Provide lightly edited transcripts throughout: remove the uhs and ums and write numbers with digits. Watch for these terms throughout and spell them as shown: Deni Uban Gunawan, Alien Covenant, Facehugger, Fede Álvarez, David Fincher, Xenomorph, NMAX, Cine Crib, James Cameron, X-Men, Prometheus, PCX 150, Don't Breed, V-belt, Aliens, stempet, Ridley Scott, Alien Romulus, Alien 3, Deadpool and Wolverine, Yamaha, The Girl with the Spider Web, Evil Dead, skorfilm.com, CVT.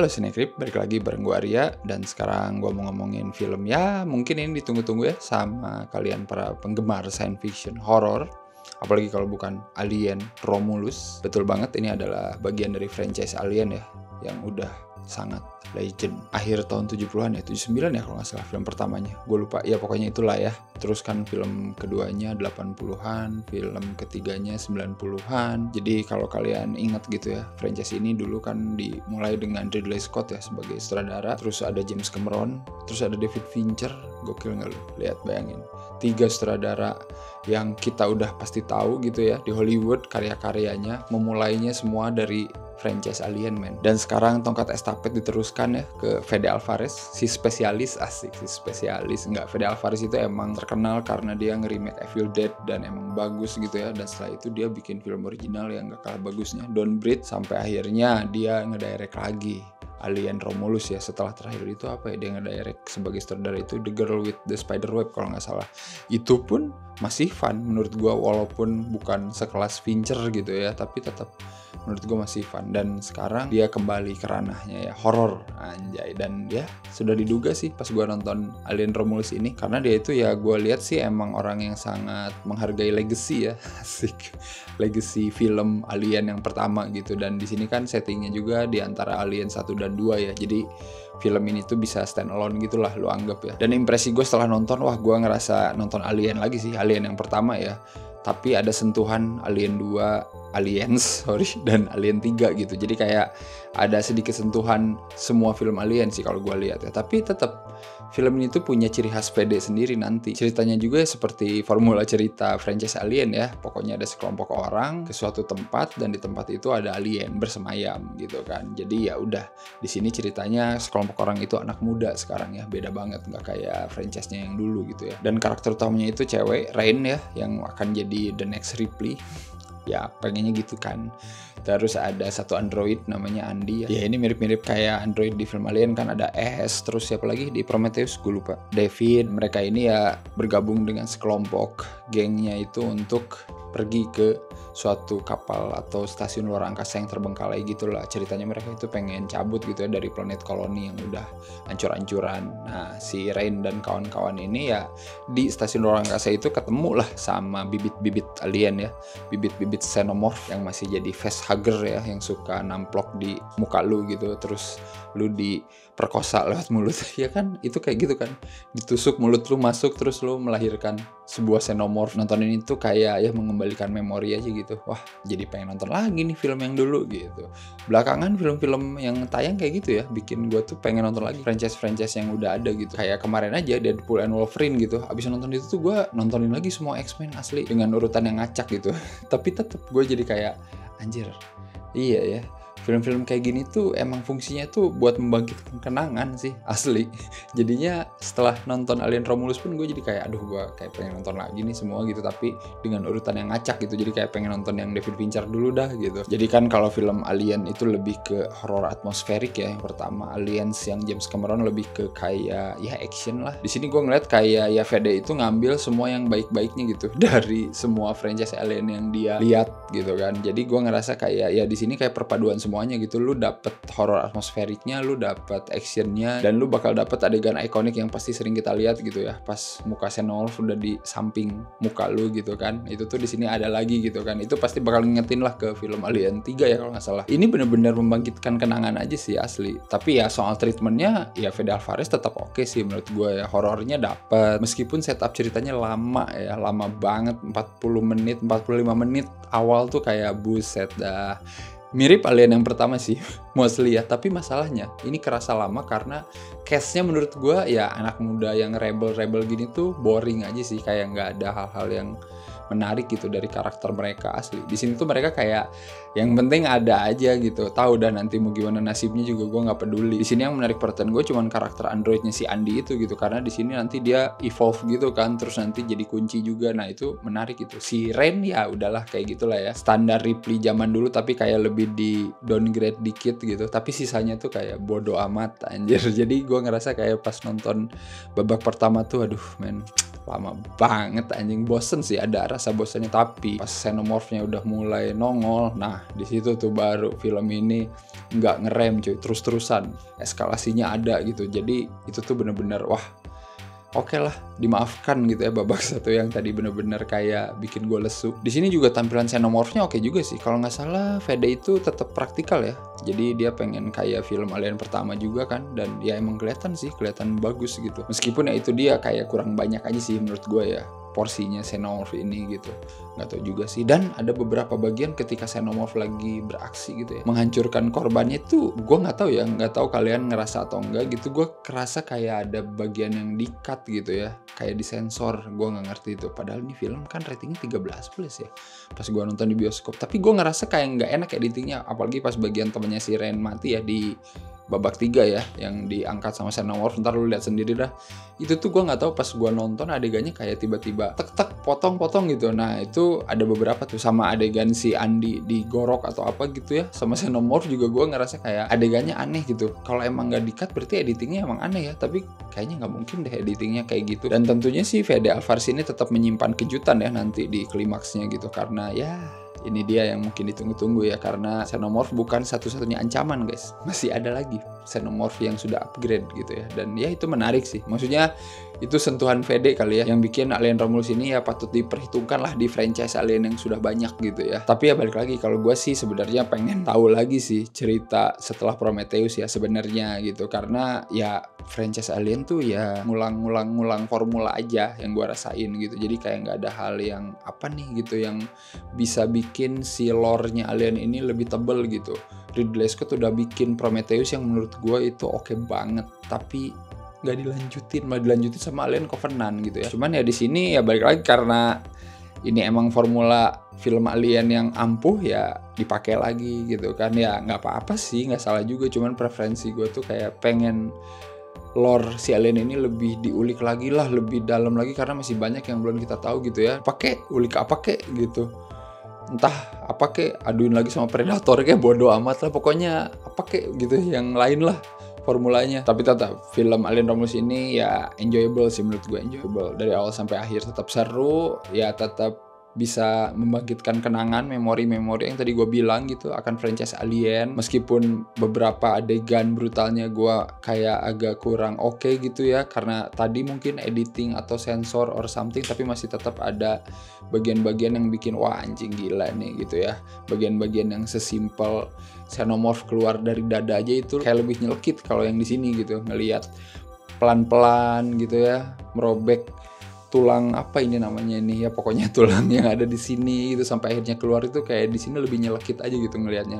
Halo Cine Crib, balik lagi bareng gue Arya, dan sekarang gue mau ngomongin film ya mungkin ini ditunggu-tunggu ya sama kalian para penggemar science fiction horror, apalagi kalau bukan Alien Romulus. Betul banget, ini adalah bagian dari franchise Alien ya, yang udah sangat legend. Akhir tahun 70-an ya, 79 ya kalau nggak salah film pertamanya. Gue lupa, ya pokoknya itulah ya. Terus kan film keduanya 80-an, film ketiganya 90-an. Jadi kalau kalian ingat gitu ya, franchise ini dulu kan dimulai dengan Ridley Scott ya sebagai sutradara. Terus ada James Cameron, terus ada David Fincher. Gokil nggak lu? Lihat, bayangin. 3 sutradara yang kita udah pasti tahu gitu ya di Hollywood, karya-karyanya memulainya semua dari franchise Alien, man. Dan sekarang tongkat estafet diteruskan ya ke Fede Álvarez, si spesialis, asik, si spesialis. Enggak, Fede Álvarez itu emang terkenal karena dia nge-remake Evil Dead dan emang bagus gitu ya. Dan setelah itu dia bikin film original yang gak kalah bagusnya, Don't Breed, sampai akhirnya dia ngedirect lagi Alien Romulus ya. Setelah terakhir itu apa ya, dia ngedirect sebagai sutradara itu The Girl with the Spider Web kalau nggak salah. Itu pun masih fun menurut gua, walaupun bukan sekelas Fincher gitu ya, tapi tetap menurut gua masih fun. Dan sekarang dia kembali ke ranahnya ya, horor, anjay. Dan ya sudah diduga sih pas gua nonton Alien Romulus ini, karena dia itu ya gua lihat sih emang orang yang sangat menghargai legacy ya, asik, legacy film Alien yang pertama gitu. Dan di sini kan settingnya juga di antara Alien 1 dan 2 ya, jadi film ini tuh bisa stand alone gitulah lu anggap ya. Dan impresi gue setelah nonton, wah gue ngerasa nonton Alien lagi sih, Alien yang pertama ya, tapi ada sentuhan Alien 2, Aliens, sorry, dan Alien 3 gitu. Jadi kayak ada sedikit sentuhan semua film Alien sih kalau gue lihat ya. Tapi tetap film ini tuh punya ciri khas Fede sendiri nanti. Ceritanya juga seperti formula cerita franchise Alien ya. Pokoknya ada sekelompok orang ke suatu tempat, dan di tempat itu ada alien bersemayam gitu kan. Jadi ya udah, di sini ceritanya sekelompok orang itu anak muda sekarang ya. Beda banget, nggak kayak franchise-nya yang dulu gitu ya. Dan karakter utamanya itu cewek, Rain ya, yang akan jadi di The Next Ripley ya, pengennya gitu kan. Terus ada satu android namanya Andi ya, ya ini mirip-mirip kayak android di film Alien kan, ada S. Terus siapa lagi di Prometheus, gue lupa, David. Mereka ini ya bergabung dengan sekelompok gengnya itu untuk pergi ke suatu kapal atau stasiun luar angkasa yang terbengkalai gitulah. Ceritanya mereka itu pengen cabut gitu ya dari planet koloni yang udah hancur-hancuran. Nah, si Rain dan kawan-kawan ini ya di stasiun luar angkasa itu ketemulah sama bibit-bibit alien ya, bibit-bibit Xenomorph yang masih jadi Facehugger ya, yang suka namplok di muka lu gitu, terus lu diperkosa lewat mulut ya kan, itu kayak gitu kan, ditusuk mulut lu masuk terus lu melahirkan sebuah Xenomorph. Nontonin itu kayak ya mengembalikan memori aja gitu. Wah, jadi pengen nonton lagi nih film yang dulu gitu. Belakangan film-film yang tayang kayak gitu ya, bikin gue tuh pengen nonton lagi franchise-franchise yang udah ada gitu. Kayak kemarin aja Deadpool and Wolverine gitu. Abis nonton itu tuh gue nontonin lagi semua X-Men asli dengan urutan yang ngacak gitu. Tapi tetep gue jadi kayak, anjir, iya ya. Film-film kayak gini tuh emang fungsinya tuh buat membangkitkan kenangan sih, asli. Jadinya setelah nonton Alien Romulus pun gue jadi kayak, aduh gue kayak pengen nonton lagi nih semua gitu, tapi dengan urutan yang ngacak gitu. Jadi kayak pengen nonton yang David Fincher dulu dah gitu. Jadi kan kalau film Alien itu lebih ke horror atmosferik ya yang pertama, Aliens yang James Cameron lebih ke kayak ya action lah. Di sini gue ngeliat kayak ya Fede itu ngambil semua yang baik-baiknya gitu dari semua franchise Alien yang dia lihat gitu kan. Jadi gue ngerasa kayak ya di sini kayak perpaduan semuanya gitu. Lu dapet horror atmosferiknya, lu dapet actionnya, dan lu bakal dapet adegan ikonik yang pasti sering kita lihat gitu ya, pas muka Xenomorph udah di samping muka lu gitu kan, itu tuh di sini ada lagi gitu kan. Itu pasti bakal ngingetin lah ke film Alien 3 ya kalau nggak salah. Ini bener-bener membangkitkan kenangan aja sih asli. Tapi ya soal treatmentnya ya Fede Álvarez tetap oke sih menurut gue ya, horornya dapet meskipun setup ceritanya lama ya, lama banget, 40 menit 45 menit awal tuh kayak buset dah. Mirip Alien yang pertama sih, mostly ya. Tapi masalahnya, ini kerasa lama karena cast-nya menurut gue ya anak muda yang rebel-rebel gini tuh boring aja sih. Kayak nggak ada hal-hal yang menarik gitu dari karakter mereka asli. Di sini tuh mereka kayak yang penting ada aja gitu. Tahu dah nanti mau gimana nasibnya juga gue nggak peduli. Di sini yang menarik perhatian gue cuman karakter androidnya si Andi itu gitu, karena di sini nanti dia evolve gitu kan, terus nanti jadi kunci juga. Nah itu menarik gitu. Si Ren ya udahlah kayak gitulah ya, standar Ripley zaman dulu tapi kayak lebih di downgrade dikit gitu. Tapi sisanya tuh kayak bodo amat anjir. Jadi gue ngerasa kayak pas nonton babak pertama tuh aduh men, lama banget anjing, bosen sih, ada rasa bosennya. Tapi pas Xenomorphnya udah mulai nongol, nah disitu tuh baru film ini nggak ngerem cuy, terus-terusan eskalasinya ada gitu. Jadi itu tuh bener-bener wah oke lah, dimaafkan gitu ya babak satu yang tadi bener-bener kayak bikin gue lesu. Di sini juga tampilan Xenomorphnya oke juga sih, kalau nggak salah Fede itu tetap praktikal ya. Jadi dia pengen kayak film Alien pertama juga kan, dan ya emang kelihatan sih, kelihatan bagus gitu. Meskipun ya itu dia kayak kurang banyak aja sih menurut gue ya porsinya Xenomorph ini gitu, nggak tahu juga sih. Dan ada beberapa bagian ketika Xenomorph lagi beraksi gitu ya, menghancurkan korbannya tuh gue nggak tahu ya, nggak tahu kalian ngerasa atau enggak gitu, gue kerasa kayak ada bagian yang di-cut gitu ya, kayak disensor, gue nggak ngerti itu. Padahal ini film kan ratingnya 13+ ya pas gue nonton di bioskop, tapi gue ngerasa kayak nggak enak editingnya, apalagi pas bagian temennya si Ren mati ya di babak 3 ya, yang diangkat sama Xenomorph, ntar lu lihat sendiri dah. Itu tuh gue nggak tahu, pas gue nonton adegannya kayak tiba-tiba tek-tek potong-potong gitu. Nah itu ada beberapa tuh, sama adegan si Andi digorok atau apa gitu ya sama Xenomorph juga, gue ngerasa kayak adegannya aneh gitu. Kalau emang nggak di-cut berarti editingnya emang aneh ya, tapi kayaknya nggak mungkin deh editingnya kayak gitu. Dan tentunya si Fede Álvarez ini tetap menyimpan kejutan ya nanti di klimaksnya gitu, karena ya ini dia yang mungkin ditunggu-tunggu ya, karena Xenomorph bukan satu-satunya ancaman guys. Masih ada lagi Xenomorph yang sudah upgrade gitu ya, dan ya itu menarik sih. Maksudnya itu sentuhan Fede kali ya yang bikin Alien Romulus ini ya patut diperhitungkan lah di franchise Alien yang sudah banyak gitu ya. Tapi ya balik lagi, kalau gue sih sebenarnya pengen tahu lagi sih cerita setelah Prometheus ya sebenarnya gitu, karena ya franchise Alien tuh ya ngulang-ngulang formula aja yang gue rasain gitu. Jadi kayak nggak ada hal yang apa nih gitu yang bisa bikin si lore-nya Alien ini lebih tebel gitu. Ridley Scott udah bikin Prometheus yang menurut gue itu oke banget, tapi nggak dilanjutin, malah dilanjutin sama Alien Covenant gitu ya. Cuman ya di sini ya balik lagi, karena ini emang formula film Alien yang ampuh ya dipakai lagi gitu kan. Ya nggak apa-apa sih, nggak salah juga, cuman preferensi gue tuh kayak pengen lore si Alien ini lebih diulik lagi lah, lebih dalam lagi, karena masih banyak yang belum kita tahu gitu ya. Pakai ulik apa kek gitu, entah apa kek, aduin lagi sama Predator kek, bodoh amat lah, pokoknya apa kek gitu, yang lain lah formulanya. Tapi tetap film Alien Romulus ini ya enjoyable sih menurut gue, enjoyable dari awal sampai akhir, tetap seru ya, tetap bisa membangkitkan kenangan, memori-memori yang tadi gue bilang gitu akan franchise Alien. Meskipun beberapa adegan brutalnya gue kayak agak kurang oke gitu ya, karena tadi mungkin editing atau sensor or something, tapi masih tetap ada bagian-bagian yang bikin wah anjing gila nih gitu ya. Bagian-bagian yang sesimpel Xenomorph keluar dari dada aja itu kayak lebih nyelkit kalau yang di sini gitu, ngelihat pelan-pelan gitu ya merobek tulang, apa ini namanya ini ya, pokoknya tulang yang ada di sini gitu, sampai akhirnya keluar itu kayak di sini lebih nyelekit aja gitu ngelihatnya,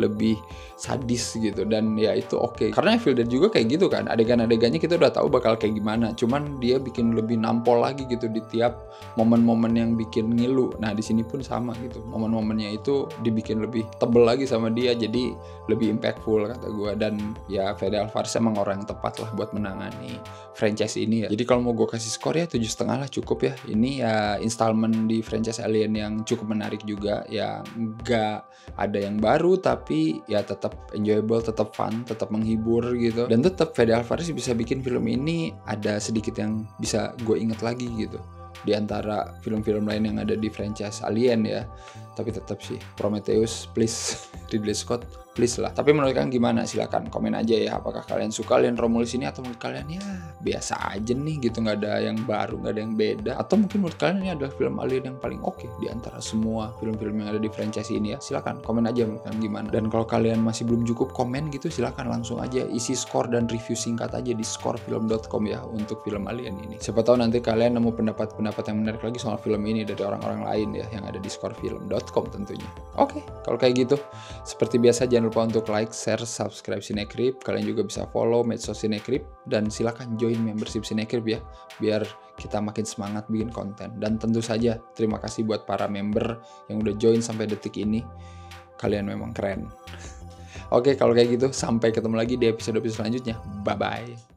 lebih sadis gitu. Dan ya itu oke. Karena Evil Dead juga kayak gitu kan, adegan-adegannya kita udah tahu bakal kayak gimana, cuman dia bikin lebih nampol lagi gitu di tiap momen-momen yang bikin ngilu. Nah di sini pun sama gitu, momen-momennya itu dibikin lebih tebel lagi sama dia, jadi lebih impactful kata gue. Dan ya Fede Álvarez emang orang yang tepat lah buat menangani franchise ini ya. Jadi kalau mau gue kasih skor ya 7,5 lah cukup ya. Ini ya installment di franchise Alien yang cukup menarik juga ya, nggak ada yang baru tapi ya tetap enjoyable, tetap fun, tetap menghibur gitu. Dan tetap Fede Álvarez bisa bikin film ini ada sedikit yang bisa gue inget lagi gitu di antara film-film lain yang ada di franchise Alien ya. Tapi tetap sih Prometheus please, Ridley Scott please lah. Tapi menurut kalian gimana? Silahkan komen aja ya, apakah kalian suka Alien Romulus ini, atau menurut kalian ya biasa aja nih gitu, nggak ada yang baru, nggak ada yang beda, atau mungkin menurut kalian ini adalah film Alien yang paling oke di antara semua film-film yang ada di franchise ini ya. Silahkan komen aja menurut kalian gimana. Dan kalau kalian masih belum cukup komen gitu, silahkan langsung aja isi skor dan review singkat aja di skorfilm.com ya untuk film Alien ini. Siapa tahu nanti kalian nemu pendapat-pendapat yang menarik lagi soal film ini dari orang-orang lain ya yang ada di skorfilm.com tentunya. Oke, kalau kayak gitu seperti biasa jangan lupa untuk like, share, subscribe Cine Crib. Kalian juga bisa follow medsos Cine Crib, dan silakan join membership Cine Crib ya biar kita makin semangat bikin konten. Dan tentu saja terima kasih buat para member yang udah join sampai detik ini. Kalian memang keren. Oke, kalau kayak gitu sampai ketemu lagi di episode-episode selanjutnya. Bye bye.